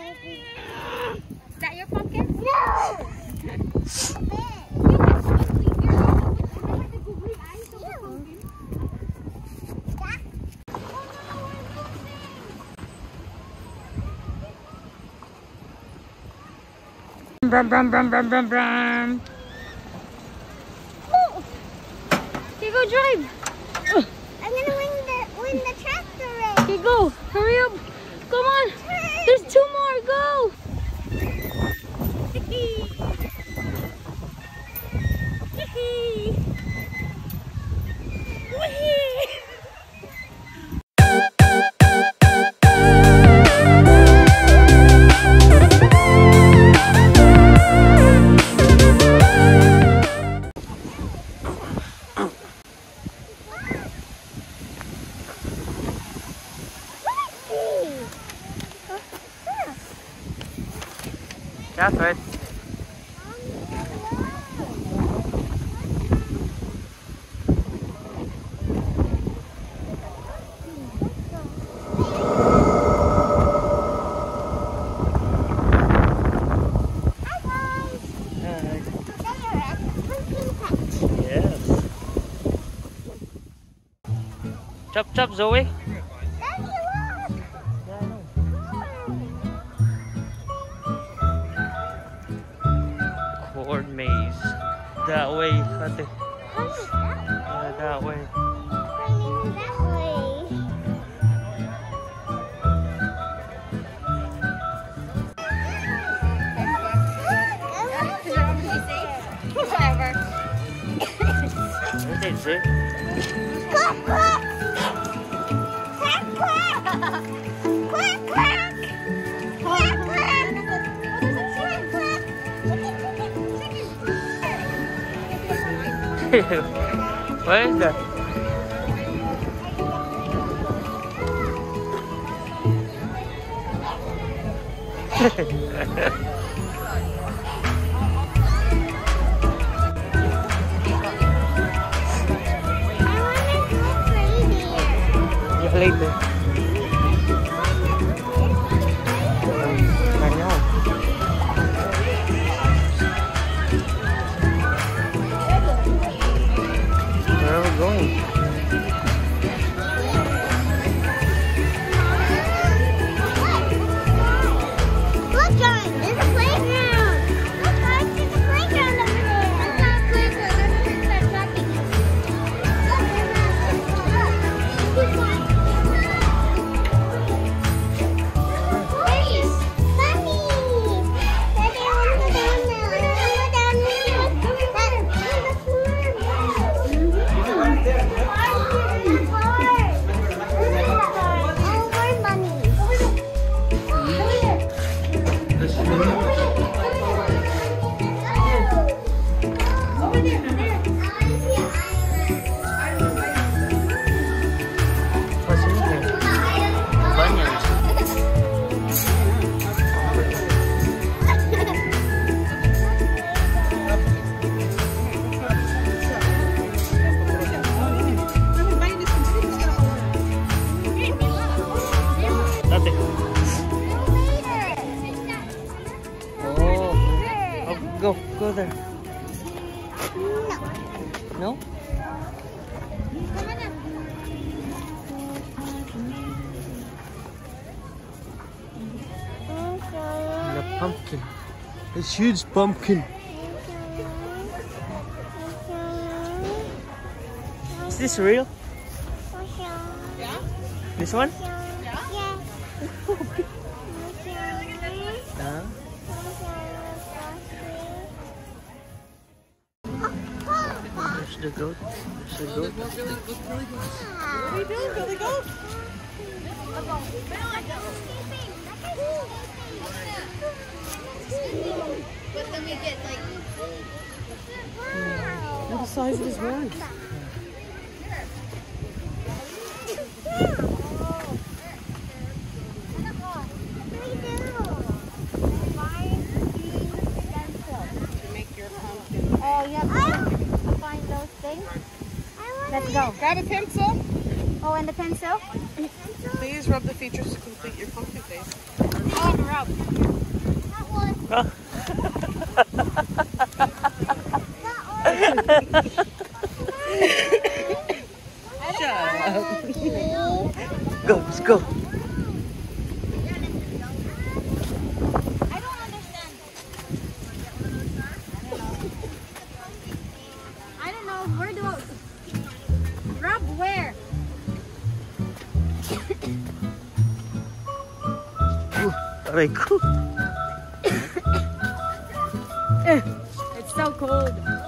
baby. Is that your pumpkin? No! Brum, brum, brum, brum, brum, brum. Oh. You go drive. I'm gonna win the tractor race. You go. Hurry up. Come on. Turn. There's two more. Go. That's right. Yes. Chop chop, Zoe. Corn maze. That way, Ate. That way. What is that? I want to play there. You play there. Go there. No. No? The pumpkin. This huge pumpkin. Is this real? Yeah. This one? Yeah. Huh? The goat. The goat. What are you doing to the goat? But then we get like... Look at the size of his one. Let's go. Grab a pencil. Oh, and the pencil. Please rub the features to complete your pumpkin face. Go, let's go. It's so cold. Is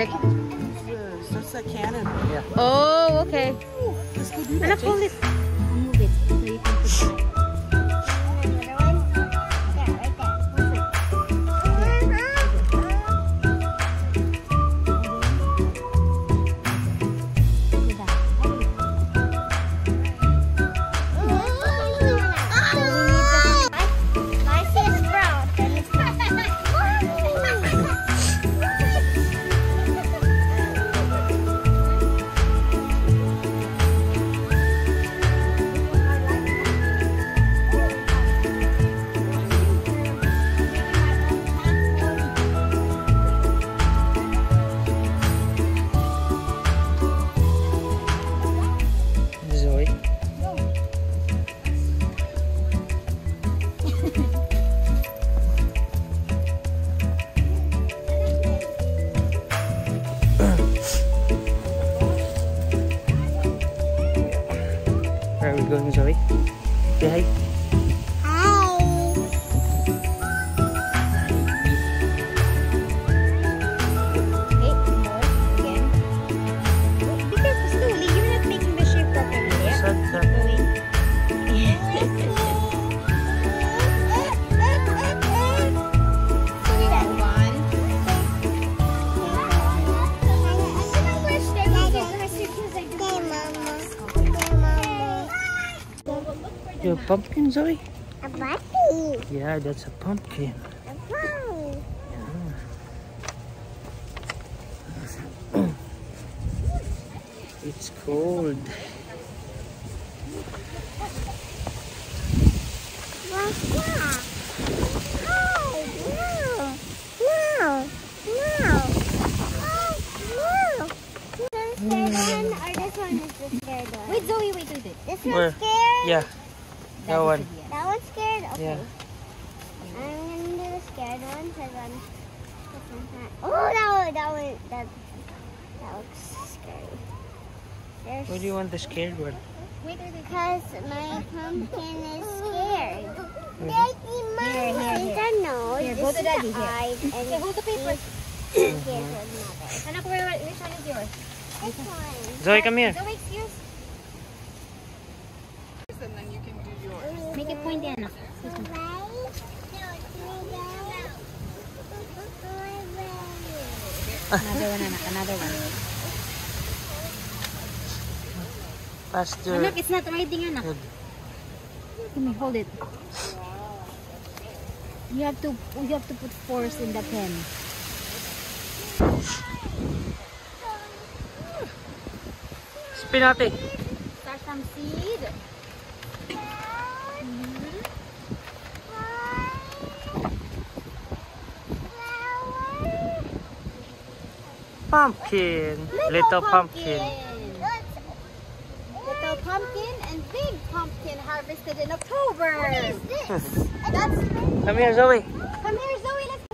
It's just a cannon. Yeah. Oh, okay. Ooh, let's go do that. And I pull it. Move it so you can push it. Where are we going, Zoe? Say hi. Hi. Because slowly, you're not making the shape properly. Yeah? You a pumpkin, Zoe? A pumpkin. Yeah, that's a pumpkin. A pumpkin. Yeah. It's cold. What's that? Oh, no. This one or this one is the scared one? Wait, Zoe, wait, wait. This one's scared? Yeah. That one. That one's scared? Okay. Yeah. I'm going to do the scared one because I'm... Oh, that one. That looks scary. There's... Why do you want the scared one? Because my pumpkin is scared. Daddy, Mom, is the nose, here, go to Daddy, the eyes, and okay, hold the paper. Here's another. Which one is yours? This one. Zoe, come here. Zoe, excuse. And then you can do yours. Make it point down. Another one. Faster. Oh, look, it's not riding, Anna. Let me hold it. You have to put force in the pen. Spinati. Start some seed. Pumpkin. Little pumpkin. Little pumpkin and big pumpkin harvested in October. What is this? That's... Come here, Zoe. Come here, Zoe. Let's go.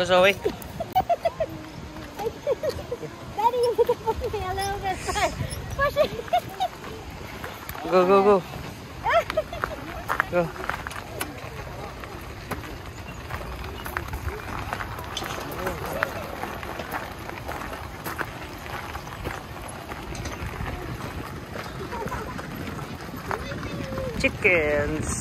Because of it. Daddy, you need to push me a little bit far. Push it. Go, go, go. Go. Chickens.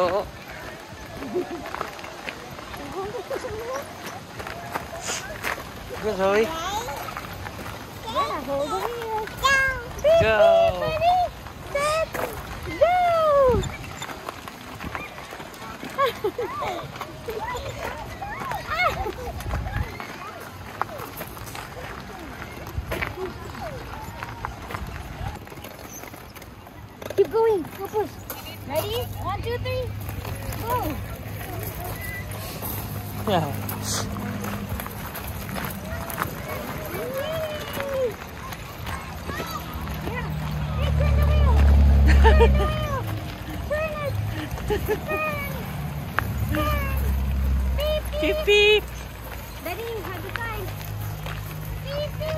Oh. Go, Zoe. Go. Keep going. Go push. Ready? 1, 2, 3. Go. Yeah. Beep beep. Daddy, you have to find. Beep beep.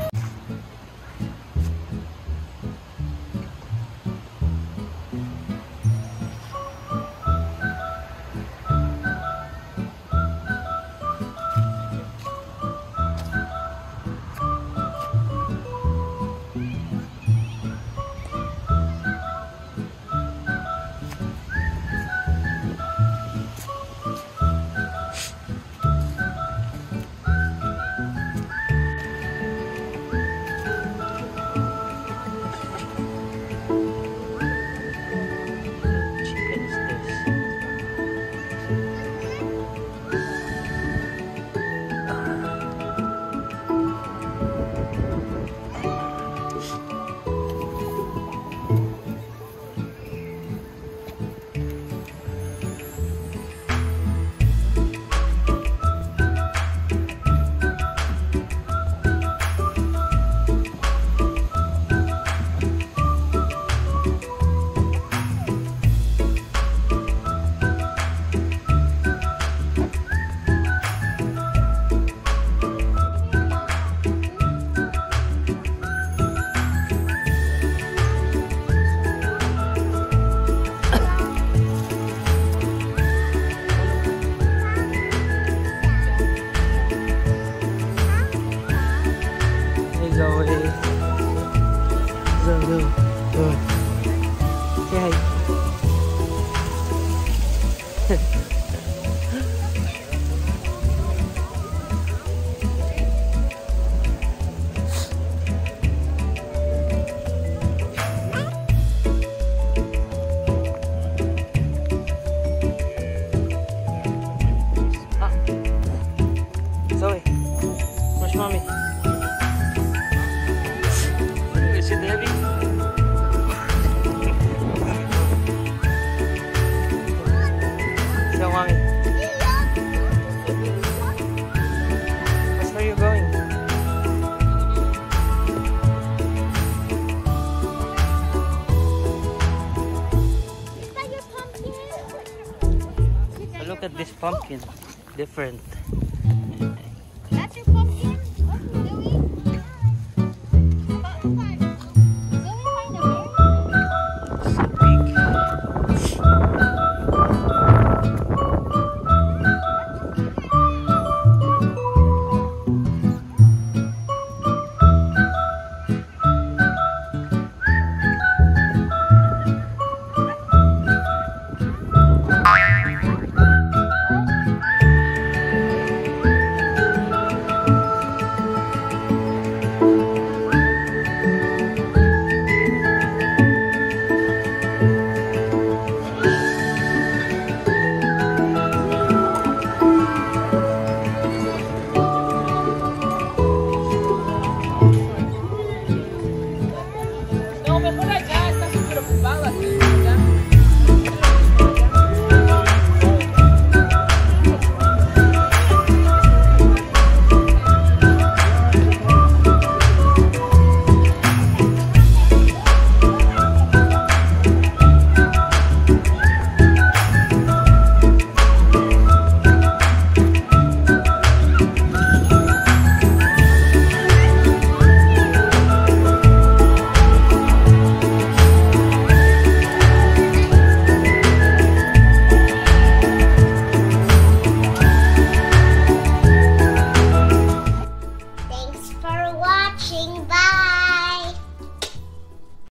Look at this pumpkin, different.